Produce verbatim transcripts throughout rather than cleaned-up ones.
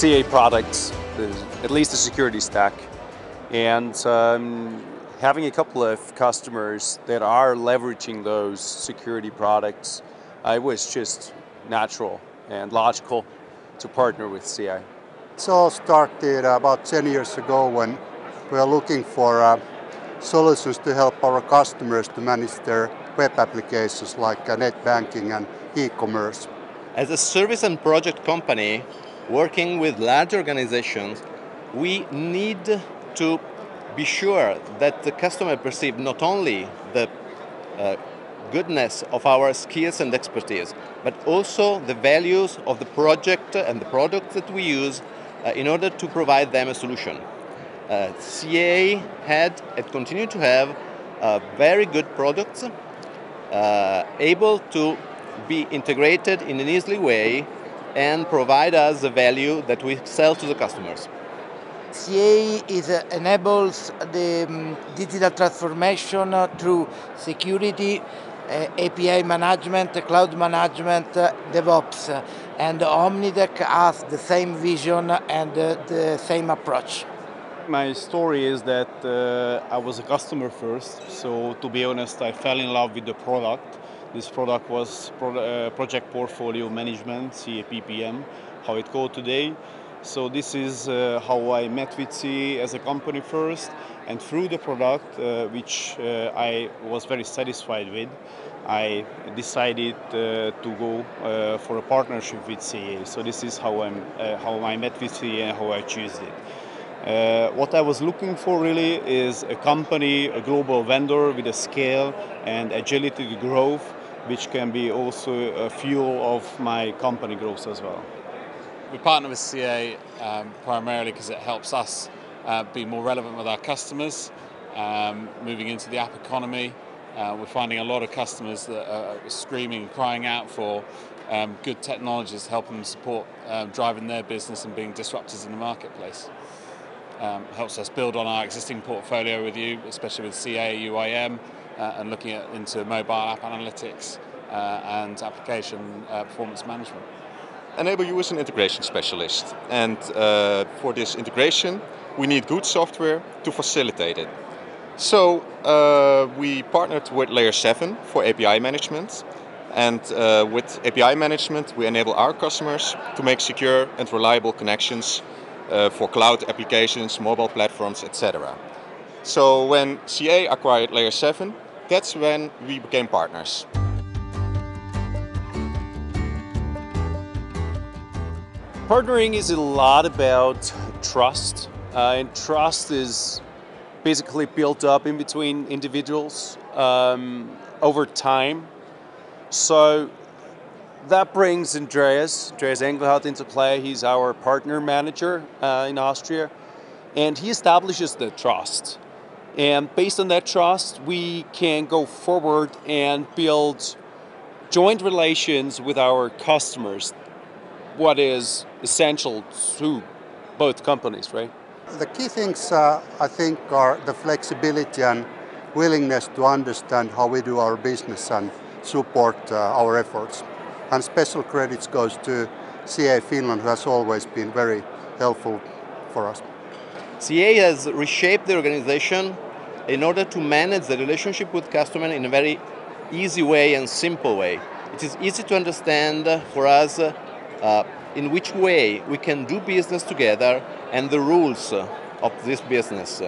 C A products, at least the security stack. And um, having a couple of customers that are leveraging those security products, uh, it was just natural and logical to partner with C A. It all started about ten years ago when we were looking for uh, solutions to help our customers to manage their web applications like uh, net banking and e-commerce. As a service and project company working with large organizations, we need to be sure that the customer perceives not only the uh, goodness of our skills and expertise, but also the values of the project and the product that we use uh, in order to provide them a solution. Uh, C A had and continue to have uh, very good products, uh, able to be integrated in an easy way and provide us the value that we sell to the customers. C A is, uh, enables the um, digital transformation uh, through security, uh, A P I management, uh, cloud management, uh, DevOps. Uh, and OmniTech has the same vision and uh, the same approach. My story is that uh, I was a customer first, so to be honest, I fell in love with the product. This product was pro uh, Project Portfolio Management, C A P P M, how it's called today. So this is uh, how I met with C A as a company first, and through the product, uh, which uh, I was very satisfied with, I decided uh, to go uh, for a partnership with C A. So this is how, I'm, uh, how I met with C A and how I chose it. Uh, what I was looking for really is a company, a global vendor with a scale and agility to growth, which can be also a fuel of my company growth as well. We partner with C A um, primarily because it helps us uh, be more relevant with our customers. Um, moving into the app economy, uh, we're finding a lot of customers that are screaming and crying out for um, good technologies to help them support um, driving their business and being disruptors in the marketplace. Um, helps us build on our existing portfolio with you, especially with C A U I M uh, and looking at, into mobile app analytics uh, and application uh, performance management. Enable you is an integration specialist, and uh, for this integration we need good software to facilitate it. So uh, we partnered with Layer seven for A P I management, and uh, with A P I management we enable our customers to make secure and reliable connections uh, for cloud applications, mobile platforms, et cetera. So when C A acquired Layer seven, that's when we became partners. Partnering is a lot about trust, uh, and trust is basically built up in between individuals um, over time. So that brings Andreas, Andreas Engelhardt into play. He's our partner manager uh, in Austria, and he establishes the trust. And based on that trust, we can go forward and build joint relations with our customers. What is essential to both companies, right? The key things, uh, I think, are the flexibility and willingness to understand how we do our business and support uh, our efforts. And special credits goes to C A Finland, who has always been very helpful for us. C A has reshaped the organization in order to manage the relationship with customers in a very easy way and simple way. It is easy to understand for us uh, Uh, in which way we can do business together and the rules uh, of this business. Uh,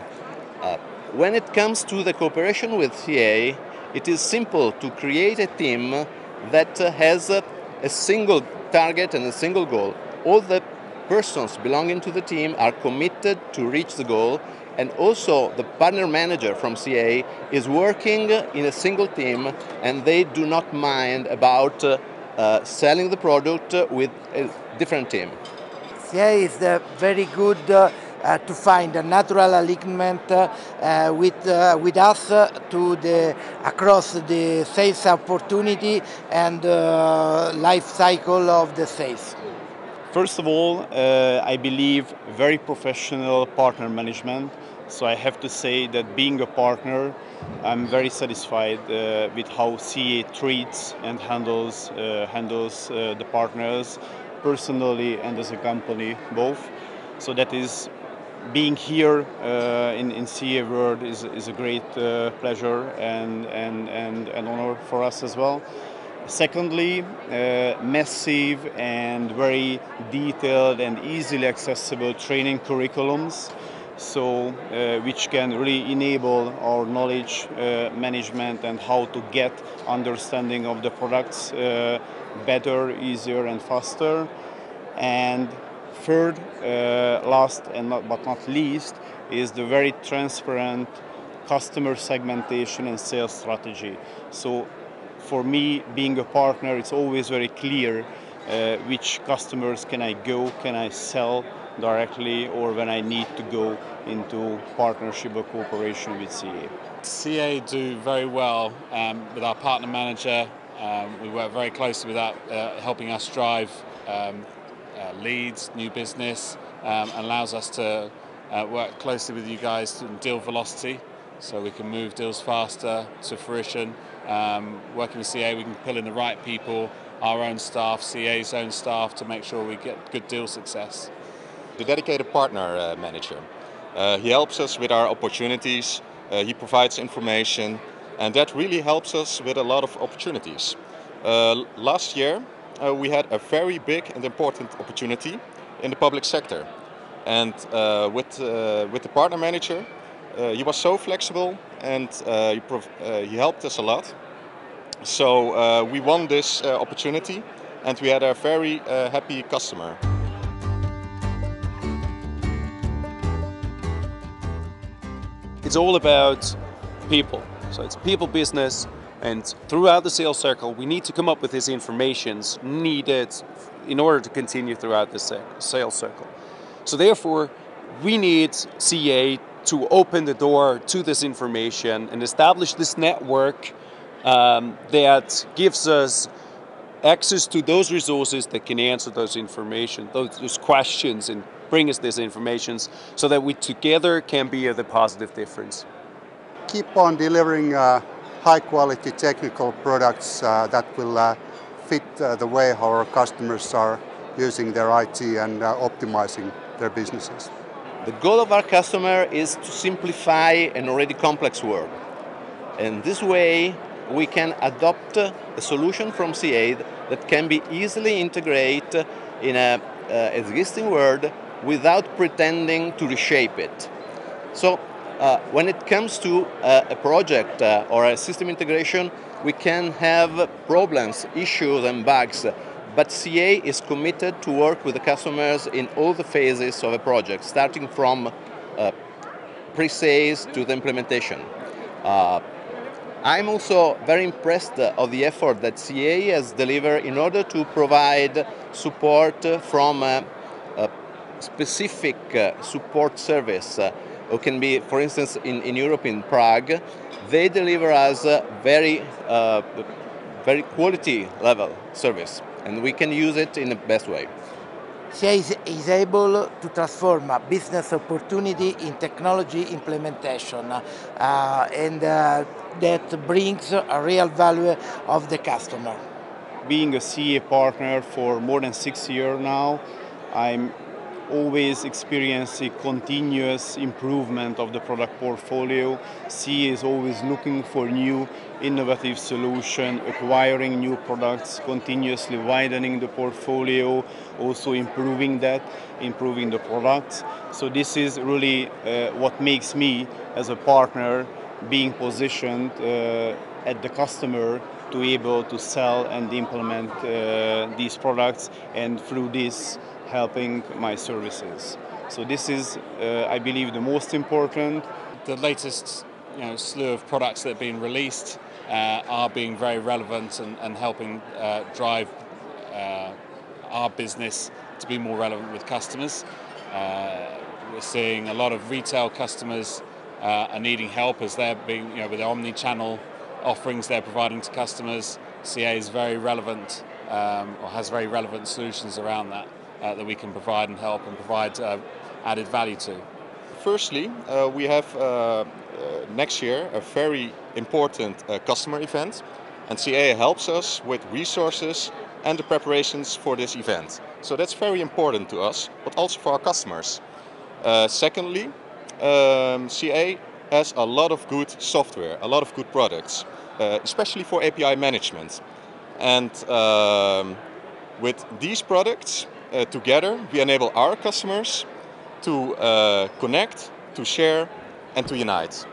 when it comes to the cooperation with C A, it is simple to create a team that uh, has uh, a single target and a single goal. All the persons belonging to the team are committed to reach the goal, and also the partner manager from C A is working in a single team, and they do not mind about uh, Uh, selling the product uh, with a different team. C A is uh, very good uh, uh, to find a natural alignment uh, uh, with uh, with us uh, to the across the sales opportunity and uh, life cycle of the sales. First of all, uh, I believe very professional partner management. So I have to say that being a partner, I'm very satisfied uh, with how C A treats and handles, uh, handles uh, the partners personally and as a company, both. So that is, being here uh, in, in C A World is, is a great uh, pleasure and, and, and an honor for us as well. Secondly, uh, massive and very detailed and easily accessible training curriculums, so uh, which can really enable our knowledge uh, management and how to get understanding of the products uh, better, easier and faster. And third, uh, last and not, but not least, is the very transparent customer segmentation and sales strategy. So for me, being a partner, it's always very clear uh, which customers can I go, can I sell directly, or when I need to go into partnership or cooperation with C A. C A do very well um, with our partner manager. Um, we work very closely with that, uh, helping us drive um, uh, leads, new business, um, allows us to uh, work closely with you guys to deal velocity, so we can move deals faster to fruition. Um, working with C A, we can pull in the right people, our own staff, C A's own staff, to make sure we get good deal success. The dedicated partner uh, manager, uh, he helps us with our opportunities, uh, he provides information, and that really helps us with a lot of opportunities. Uh, last year uh, we had a very big and important opportunity in the public sector, and uh, with, uh, with the partner manager, Uh, he was so flexible and uh, he, prov uh, he helped us a lot. So uh, we won this uh, opportunity and we had a very uh, happy customer. It's all about people. So it's people business, and throughout the sales cycle we need to come up with these informations needed in order to continue throughout the sales cycle. So therefore we need C A to open the door to this information and establish this network um, that gives us access to those resources that can answer those information, those, those questions, and bring us this information so that we together can be of the positive difference. Keep on delivering uh, high quality technical products uh, that will uh, fit uh, the way how our customers are using their I T and uh, optimizing their businesses. The goal of our customer is to simplify an already complex world, and this way we can adopt a solution from C A that can be easily integrated in an uh, existing world without pretending to reshape it. So uh, when it comes to uh, a project uh, or a system integration, we can have problems, issues and bugs, but C A is committed to work with the customers in all the phases of a project, starting from uh, pre-sales to the implementation. Uh, I'm also very impressed of the effort that C A has delivered in order to provide support from a, a specific support service. It can be, for instance, in, in Europe, in Prague, they deliver us a very, uh, very quality level service, and we can use it in the best way. C A is, is able to transform a business opportunity in technology implementation, uh, and uh, that brings a real value of the customer. Being a C A partner for more than six years now, I'm always experiencing continuous improvement of the product portfolio. C A is always looking for new innovative solution, acquiring new products, continuously widening the portfolio, also improving that, improving the products. So this is really uh, what makes me as a partner being positioned uh, at the customer to be able to sell and implement uh, these products, and through this helping my services. So this is, uh, I believe, the most important. The latest you know, slew of products that have been released uh, are being very relevant and, and helping uh, drive uh, our business to be more relevant with customers. Uh, we're seeing a lot of retail customers uh, are needing help as they're being, you know, with the omni-channel offerings they're providing to customers. C A is very relevant, um, or has very relevant solutions around that, uh, that we can provide and help and provide uh, added value to. Firstly, uh, we have uh, Uh, next year a very important uh, customer event, and C A helps us with resources and the preparations for this event. So that's very important to us, but also for our customers. Uh, secondly, um, C A has a lot of good software, a lot of good products, uh, especially for A P I management. And um, with these products uh, together, we enable our customers to uh, connect, to share, and to unite.